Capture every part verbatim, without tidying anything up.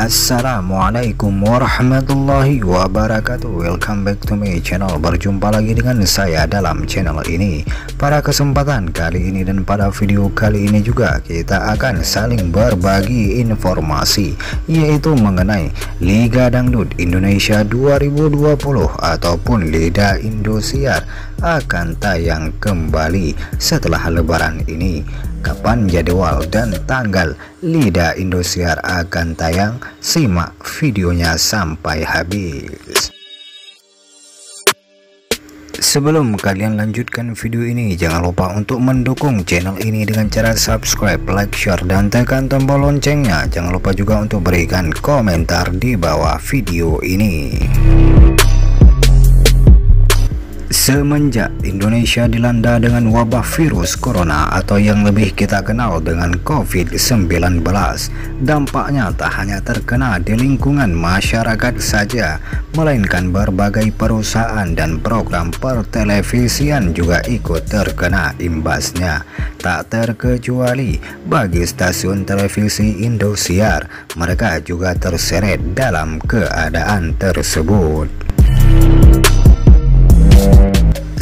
Assalamualaikum warahmatullahi wabarakatuh. Welcome back to my channel. Berjumpa lagi dengan saya dalam channel ini. Pada kesempatan kali ini dan pada video kali ini juga kita akan saling berbagi informasi, yaitu mengenai Liga Dangdut Indonesia dua ribu dua puluh ataupun LIDA Indosiar akan tayang kembali setelah lebaran ini. Kapan jadwal dan tanggal LIDA Indosiar akan tayang? Simak videonya sampai habis. Sebelum kalian lanjutkan video ini, jangan lupa untuk mendukung channel ini dengan cara subscribe, like, share, dan tekan tombol loncengnya. Jangan lupa juga untuk berikan komentar di bawah video ini. Semenjak Indonesia dilanda dengan wabah virus corona atau yang lebih kita kenal dengan COVID sembilan belas, dampaknya tak hanya terkena di lingkungan masyarakat saja, melainkan berbagai perusahaan dan program pertelevisian juga ikut terkena imbasnya. Tak terkecuali bagi stasiun televisi Indosiar, mereka juga terseret dalam keadaan tersebut.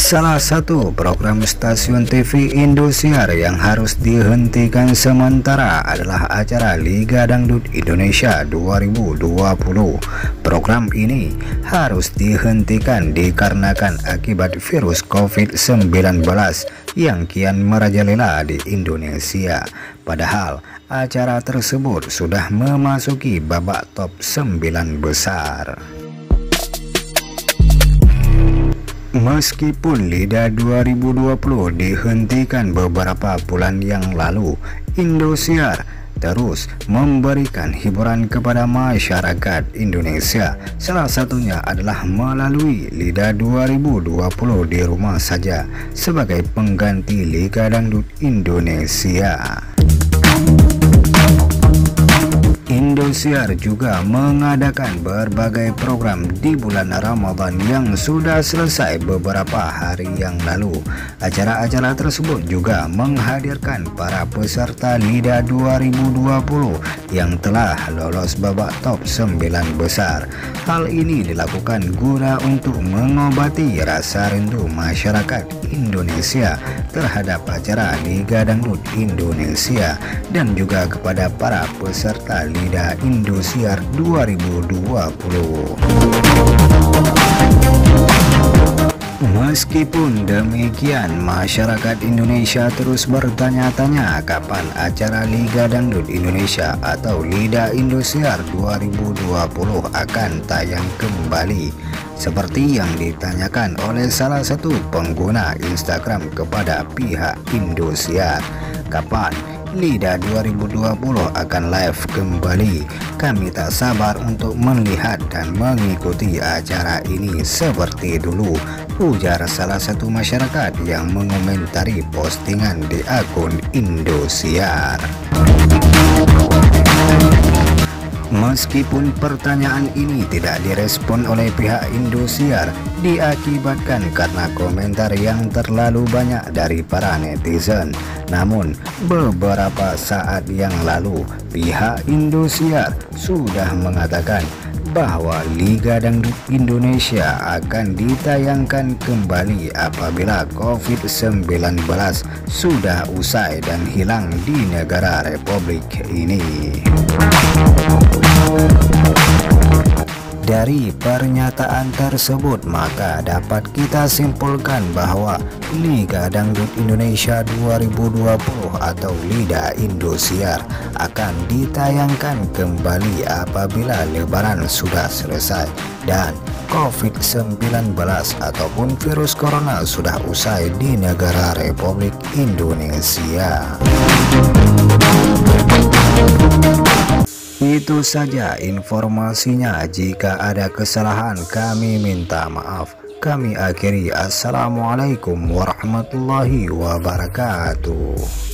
Salah satu program stasiun T V Indosiar yang harus dihentikan sementara adalah acara Liga Dangdut Indonesia dua ribu dua puluh. Program ini harus dihentikan dikarenakan akibat virus COVID sembilan belas yang kian merajalela di Indonesia. Padahal acara tersebut sudah memasuki babak top sembilan besar. Meskipun LIDA dua ribu dua puluh dihentikan beberapa bulan yang lalu, Indosiar terus memberikan hiburan kepada masyarakat Indonesia. Salah satunya adalah melalui LIDA dua ribu dua puluh di rumah saja sebagai pengganti Liga Dangdut Indonesia. Indosiar juga mengadakan berbagai program di bulan Ramadan yang sudah selesai beberapa hari yang lalu. Acara-acara tersebut juga menghadirkan para peserta LIDA dua ribu dua puluh yang telah lolos babak top sembilan besar. Hal ini dilakukan guna untuk mengobati rasa rindu masyarakat Indonesia terhadap acara Liga Dangdut Indonesia dan juga kepada para peserta LIDA Indosiar dua ribu dua puluh. Meskipun demikian, masyarakat Indonesia terus bertanya-tanya kapan acara Liga Dangdut Indonesia atau LIDA Indosiar dua ribu dua puluh akan tayang kembali. Seperti yang ditanyakan oleh salah satu pengguna Instagram kepada pihak Indosiar, kapan LIDA dua ribu dua puluh akan live kembali? Kami tak sabar untuk melihat dan mengikuti acara ini seperti dulu, ujar salah satu masyarakat yang mengomentari postingan di akun Indosiar. Meskipun pertanyaan ini tidak direspon oleh pihak Indosiar, diakibatkan karena komentar yang terlalu banyak dari para netizen. Namun, beberapa saat yang lalu, pihak Indosiar sudah mengatakan bahwa Liga Dangdut Indonesia akan ditayangkan kembali apabila COVID sembilan belas sudah usai dan hilang di negara Republik ini. Dari pernyataan tersebut, maka dapat kita simpulkan bahwa Liga Dangdut Indonesia dua ribu dua puluh atau LIDA Indosiar akan ditayangkan kembali apabila lebaran sudah selesai dan COVID sembilan belas ataupun virus corona sudah usai di negara Republik Indonesia. Itu saja informasinya. Jika ada kesalahan, kami minta maaf. Kami akhiri. Assalamualaikum warahmatullahi wabarakatuh.